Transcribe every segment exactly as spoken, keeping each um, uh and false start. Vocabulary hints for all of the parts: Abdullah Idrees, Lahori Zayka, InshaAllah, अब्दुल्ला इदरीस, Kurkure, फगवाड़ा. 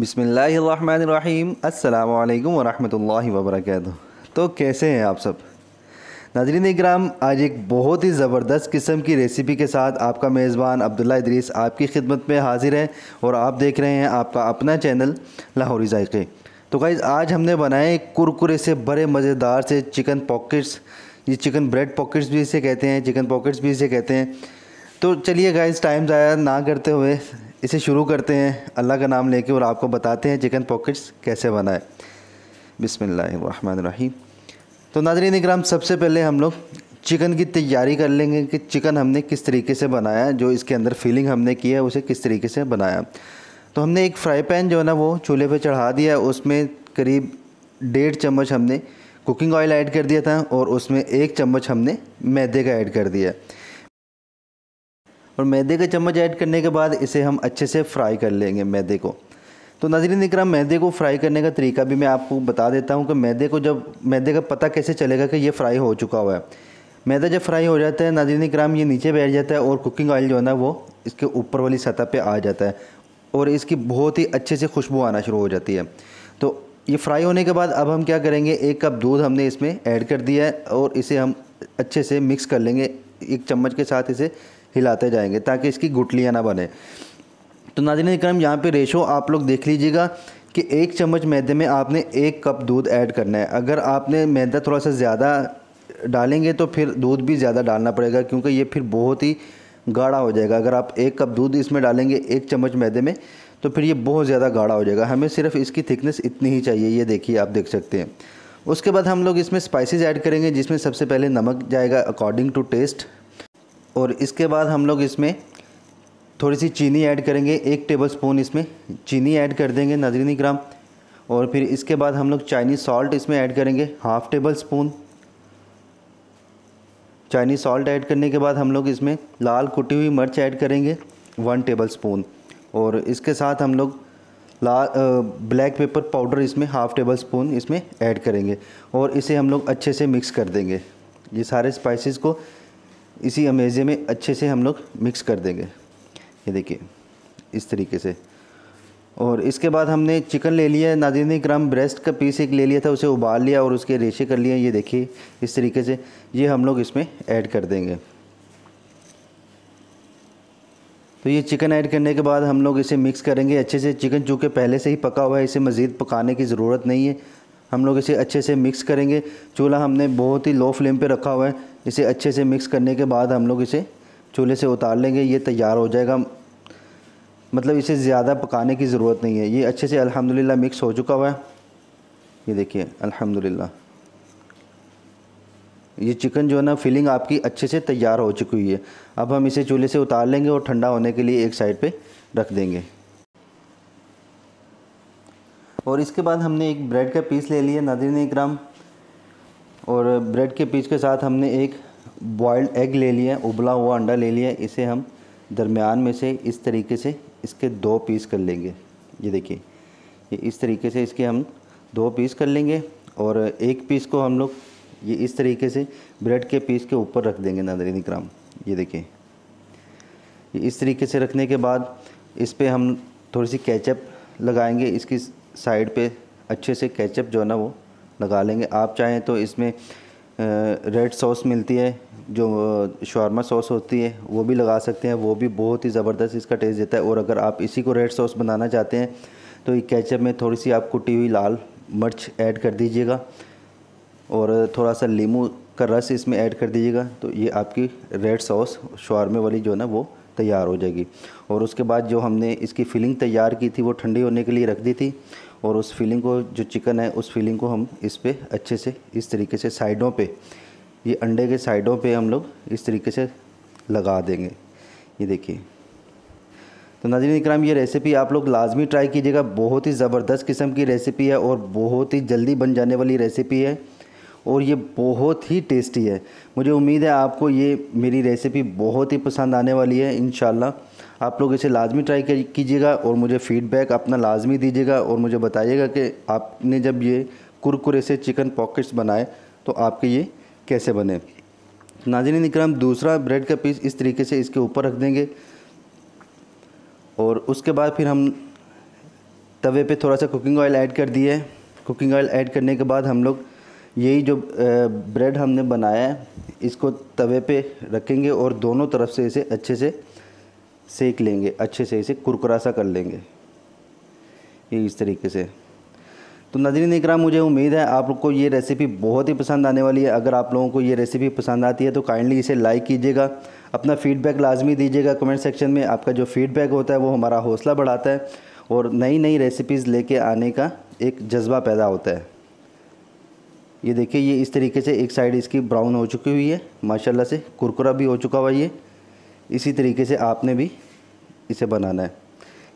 बिस्मिल्लाहिर्रहमानिर्रहीम, अस्सलामु अलैकुम वरहमतुल्लाहि वबरकातुह। तो कैसे हैं आप सब नाज़रीन इकराम, आज एक बहुत ही ज़बरदस्त किस्म की रेसिपी के साथ आपका मेज़बान अब्दुल्ला इदरीस आपकी खिदमत में हाजिर है और आप देख रहे हैं आपका अपना चैनल लाहौरी जायके। तो गाइज़, आज हमने बनाए कुरकुरे से बड़े मज़ेदार से चिकन पॉकेट्स, ये चिकन ब्रेड पॉकेट्स भी इसे कहते हैं, चिकन पॉकेट्स भी इसे कहते हैं। तो चलिए गाइज़, टाइम ज़ाया ना करते हुए इसे शुरू करते हैं अल्लाह का नाम लेके और आपको बताते हैं चिकन पॉकेट्स कैसे बनाएं। बिस्मिल्लाहिर्रहमानिर्रहीम। तो नाज़रीन इकराम, सबसे पहले हम लोग चिकन की तैयारी कर लेंगे कि चिकन हमने किस तरीके से बनाया, जो इसके अंदर फीलिंग हमने की है उसे किस तरीके से बनाया। तो हमने एक फ्राई पैन जो है ना वो चूल्हे पे चढ़ा दिया, उसमें करीब डेढ़ चम्मच हमने कुकिंग ऑयल ऐड कर दिया था और उसमें एक चम्मच हमने मैदे का ऐड कर दिया। और मैदे का चम्मच ऐड करने के बाद इसे हम अच्छे से फ्राई कर लेंगे मैदे को। तो नाज़रीन इकराम, मैदे को फ्राई करने का तरीका भी मैं आपको बता देता हूँ कि मैदे को जब मैदे का पता कैसे चलेगा कि ये फ़्राई हो चुका हुआ है। मैदा जब फ्राई हो जाता है नाज़रीन इकराम, ये नीचे बैठ जाता है और कुकिंग ऑयल जो है ना वो इसके ऊपर वाली सतह पर आ जाता है और इसकी बहुत ही अच्छे से खुशबू आना शुरू हो जाती है। तो ये फ्राई होने के बाद अब हम क्या करेंगे, एक कप दूध हमने इसमें ऐड कर दिया है और इसे हम अच्छे से मिक्स कर लेंगे, एक चम्मच के साथ इसे हिलाते जाएंगे ताकि इसकी गुठलियाँ ना बने। तो नाज़रीन इकराम, यहाँ पे रेशो आप लोग देख लीजिएगा कि एक चम्मच मैदे में आपने एक कप दूध ऐड करना है। अगर आपने मैदा थोड़ा सा ज़्यादा डालेंगे तो फिर दूध भी ज़्यादा डालना पड़ेगा क्योंकि ये फिर बहुत ही गाढ़ा हो जाएगा। अगर आप एक कप दूध इसमें डालेंगे एक चम्मच मैदे में तो फिर ये बहुत ज़्यादा गाढ़ा हो जाएगा। हमें सिर्फ इसकी थिकनेस इतनी ही चाहिए, ये देखिए आप देख सकते हैं। उसके बाद हम लोग इसमें स्पाइसेस ऐड करेंगे, जिसमें सबसे पहले नमक जाएगा अकॉर्डिंग टू टेस्ट, और इसके बाद हम लोग इसमें थोड़ी सी चीनी ऐड करेंगे, एक टेबलस्पून इसमें चीनी ऐड कर देंगे नाज़रीन इकराम। और फिर इसके बाद हम लोग चाइनीज़ सॉल्ट इसमें ऐड करेंगे, half tablespoon Chinese salt add करने के बाद हम लोग इसमें लाल कुटी हुई मिर्च ऐड करेंगे, वन टेबलस्पून। और इसके साथ हम लोग लाल ब्लैक पेपर पाउडर इसमें हाफ़ टेबलस्पून इसमें ऐड करेंगे और इसे हम लोग अच्छे से मिक्स कर देंगे। ये सारे स्पाइसेस को इसी अमेज़े में अच्छे से हम लोग मिक्स कर देंगे, ये देखिए इस तरीके से। और इसके बाद हमने चिकन ले लिया है नाज़रीन इकराम, ब्रेस्ट का पीस एक ले लिया था, उसे उबाल लिया और उसके रेशे कर लिए, ये देखिए इस तरीके से। ये हम लोग इसमें ऐड कर देंगे। तो ये चिकन ऐड करने के बाद हम लोग इसे मिक्स करेंगे अच्छे से। चिकन चूँकि पहले से ही पका हुआ है, इसे मज़ीद पकाने की ज़रूरत नहीं है। हम लोग इसे अच्छे से मिक्स करेंगे। चूल्हा हमने बहुत ही लो फ्लेम पे रखा हुआ है। इसे अच्छे से मिक्स करने के बाद हम लोग इसे चूल्हे से उतार लेंगे, ये तैयार हो जाएगा। मतलब इसे ज़्यादा पकाने की ज़रूरत नहीं है। ये अच्छे से अल्हम्दुलिल्लाह मिक्स हो चुका हुआ है, ये देखिए अल्हम्दुलिल्लाह। ये चिकन जो है ना फिलिंग आपकी अच्छे से तैयार हो चुकी हुई है। अब हम इसे चूल्हे से उतार लेंगे और ठंडा होने के लिए एक साइड पर रख देंगे। और इसके बाद हमने एक ब्रेड का पीस ले लिया नाज़रीन इकराम, और ब्रेड के पीस के साथ हमने एक बॉइल्ड एग ले लिया, उबला हुआ अंडा ले लिया। इसे हम दरमियान में से इस तरीके से इसके दो पीस कर लेंगे, ये देखिए ये इस तरीके से इसके हम दो पीस कर लेंगे। और एक पीस को हम लोग ये इस तरीके से ब्रेड के पीस के ऊपर रख देंगे नाज़रीन इकराम, ये देखिए ये इस तरीके से। रखने के बाद इस पर हम थोड़ी सी केचप लगाएंगे, इसकी साइड पे अच्छे से केचप जो है ना वो लगा लेंगे। आप चाहें तो इसमें रेड सॉस मिलती है, जो शौरमा सॉस होती है वो भी लगा सकते हैं, वो भी बहुत ही ज़बरदस्त इसका टेस्ट देता है। और अगर आप इसी को रेड सॉस बनाना चाहते हैं तो ये केचप में थोड़ी सी आप कुटी हुई लाल मिर्च ऐड कर दीजिएगा और थोड़ा सा नींबू का रस इसमें ऐड कर दीजिएगा, तो ये आपकी रेड सॉस शौरमे वाली जो है ना वो तैयार हो जाएगी। और उसके बाद जो हमने इसकी फिलिंग तैयार की थी वो ठंडी होने के लिए रख दी थी, और उस फिलिंग को जो चिकन है उस फिलिंग को हम इस पे अच्छे से इस तरीके से साइडों पे, ये अंडे के साइडों पे हम लोग इस तरीके से लगा देंगे, ये देखिए। तो नाज़रीन इकराम, ये रेसिपी आप लोग लाजमी ट्राई कीजिएगा, बहुत ही ज़बरदस्त किस्म की रेसिपी है और बहुत ही जल्दी बन जाने वाली रेसिपी है और ये बहुत ही टेस्टी है। मुझे उम्मीद है आपको ये मेरी रेसिपी बहुत ही पसंद आने वाली है इंशाल्लाह। आप लोग इसे लाजमी ट्राई कीजिएगा और मुझे फ़ीडबैक अपना लाजमी दीजिएगा और मुझे बताइएगा कि आपने जब ये कुरकुरे से चिकन पॉकेट्स बनाए तो आपके ये कैसे बने। नाज़रीन इकराम, दूसरा ब्रेड का पीस इस तरीके से इसके ऊपर रख देंगे और उसके बाद फिर हम तवे पे थोड़ा सा कुकिंग ऑयल ऐड कर दिए। कुकिंग ऑयल ऐड करने के बाद हम लोग यही जो ब्रेड हमने बनाया है इसको तवे पे रखेंगे और दोनों तरफ से इसे अच्छे से सेक लेंगे, अच्छे से इसे कुरकुरा सा कर लेंगे ये इस तरीके से। तो नाज़रीन इकराम, मुझे उम्मीद है आप लोग को ये रेसिपी बहुत ही पसंद आने वाली है। अगर आप लोगों को ये रेसिपी पसंद आती है तो काइंडली इसे लाइक कीजिएगा, अपना फ़ीडबैक लाजमी दीजिएगा कमेंट सेक्शन में। आपका जो फ़ीडबैक होता है वो हमारा हौसला बढ़ाता है और नई नई रेसिपीज़ लेके आने का एक जज्बा पैदा होता है। ये देखिए, ये इस तरीके से एक साइड इसकी ब्राउन हो चुकी हुई है, माशाल्लाह से कुरकुरा भी हो चुका हुआ। ये इसी तरीके से आपने भी इसे बनाना है।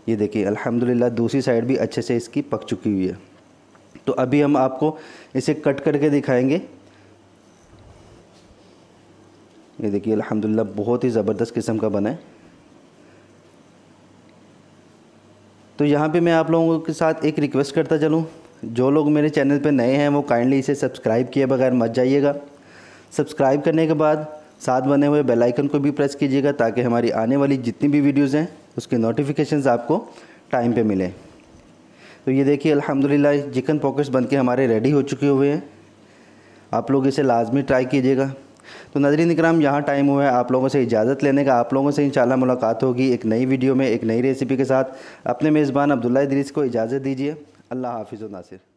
ये देखिए अल्हम्दुलिल्लाह दूसरी साइड भी अच्छे से इसकी पक चुकी हुई है। तो अभी हम आपको इसे कट करके दिखाएंगे। ये देखिए अल्हम्दुलिल्लाह बहुत ही ज़बरदस्त किस्म का बना है। तो यहाँ पे मैं आप लोगों के साथ एक रिक्वेस्ट करता चलूँ, जो लोग मेरे चैनल पे नए हैं वो काइंडली इसे सब्सक्राइब किए बगैर मत जाइएगा। सब्सक्राइब करने के बाद साथ बने हुए बेल आइकन को भी प्रेस कीजिएगा ताकि हमारी आने वाली जितनी भी वीडियोज़ हैं उसके नोटिफिकेशंस आपको टाइम पे मिलें। तो ये देखिए अल्हम्दुलिल्लाह चिकन पॉकेट्स बनके हमारे रेडी हो चुके हुए हैं। आप लोग इसे लाजमी ट्राई कीजिएगा। तो नाज़रीन इकराम, यहाँ टाइम हुआ है आप लोगों से इजाज़त लेने का। आप लोगों से इंशाल्लाह मुलाकात होगी एक नई वीडियो में एक नई रेसिपी के साथ। अपने मेज़बान अब्दुल्लाह इदरीस को इजाज़त दीजिए। अल्लाह हाफिज़ व नासिर।